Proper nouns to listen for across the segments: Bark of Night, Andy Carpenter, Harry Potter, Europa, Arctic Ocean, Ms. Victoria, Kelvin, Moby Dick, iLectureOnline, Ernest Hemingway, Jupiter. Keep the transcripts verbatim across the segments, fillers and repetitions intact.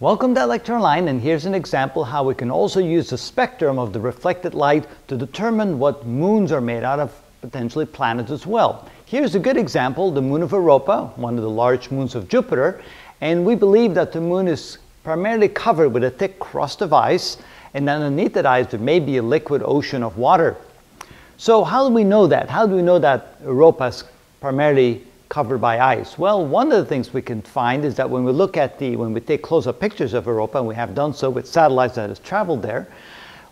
Welcome to iLectureOnline, and here's an example how we can also use the spectrum of the reflected light to determine what moons are made out of, potentially planets as well. Here's a good example, the moon of Europa, one of the large moons of Jupiter, and we believe that the moon is primarily covered with a thick crust of ice, and underneath that ice there may be a liquid ocean of water. So how do we know that? How do we know that Europa is primarily covered by ice? Well, one of the things we can find is that when we look at the, when we take close-up pictures of Europa, and we have done so with satellites that have traveled there,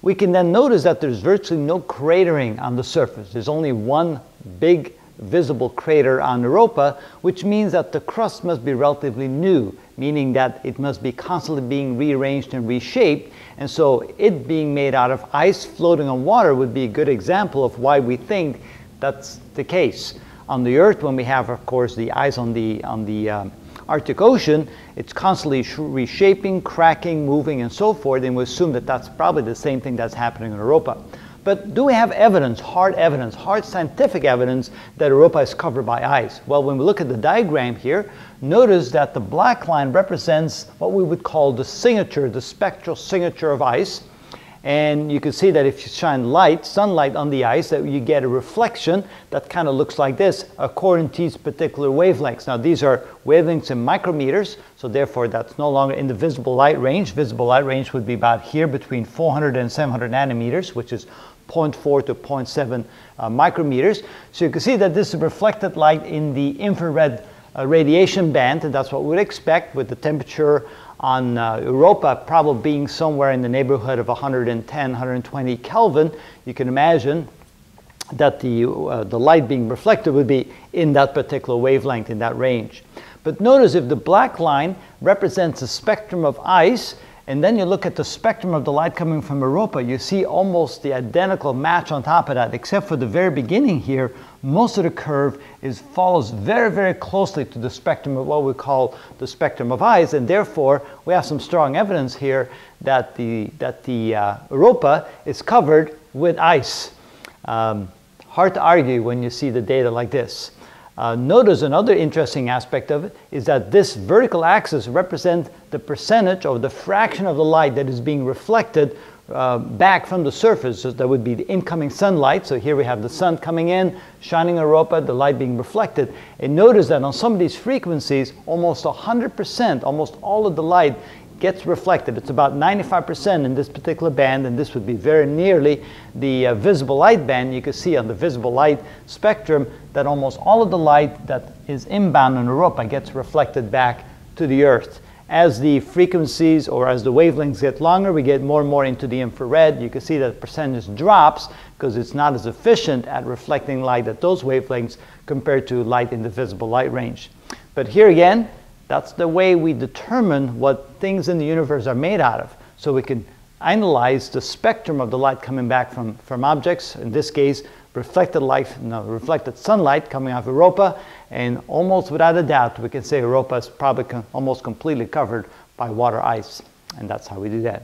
we can then notice that there's virtually no cratering on the surface. There's only one big visible crater on Europa, which means that the crust must be relatively new, meaning that it must be constantly being rearranged and reshaped, and so it being made out of ice floating on water would be a good example of why we think that's the case. On the Earth, when we have, of course, the ice on the, on the um, Arctic Ocean, it's constantly reshaping, cracking, moving, and so forth, and we assume that that's probably the same thing that's happening in Europa. But do we have evidence, hard evidence, hard scientific evidence that Europa is covered by ice? Well, when we look at the diagram here, notice that the black line represents what we would call the signature, the spectral signature of ice. And you can see that if you shine light, sunlight on the ice, that you get a reflection that kind of looks like this, according to these particular wavelengths. Now these are wavelengths in micrometers, so therefore that's no longer in the visible light range. Visible light range would be about here between four hundred and seven hundred nanometers, which is zero point four to zero point seven uh, micrometers. So you can see that this is reflected light in the infrared uh, radiation band, and that's what we would expect with the temperature on uh, Europa probably being somewhere in the neighborhood of one hundred ten, one hundred twenty Kelvin. You can imagine that the, uh, the light being reflected would be in that particular wavelength, in that range. But notice if the black line represents a spectrum of ice, and then you look at the spectrum of the light coming from Europa, you see almost the identical match on top of that, except for the very beginning here. Most of the curve is, follows very, very closely to the spectrum of what we call the spectrum of ice, and therefore we have some strong evidence here that the, that the uh, Europa is covered with ice. Um, hard to argue when you see the data like this. Uh, notice another interesting aspect of it is that this vertical axis represents the percentage or the fraction of the light that is being reflected uh, back from the surface. So that would be the incoming sunlight. So here we have the sun coming in, shining Europa, the light being reflected. And notice that on some of these frequencies, almost one hundred percent, almost all of the light gets reflected. It's about ninety-five percent in this particular band, and this would be very nearly the uh, visible light band. You can see on the visible light spectrum that almost all of the light that is inbound in Europa gets reflected back to the Earth. As the frequencies or as the wavelengths get longer, we get more and more into the infrared. You can see that the percentage drops because it's not as efficient at reflecting light at those wavelengths compared to light in the visible light range. But here again, that's the way we determine what things in the universe are made out of. So we can analyze the spectrum of the light coming back from, from objects, in this case, reflected light, no, reflected sunlight coming off Europa, and almost without a doubt, we can say Europa is probably com- almost completely covered by water ice, and that's how we do that.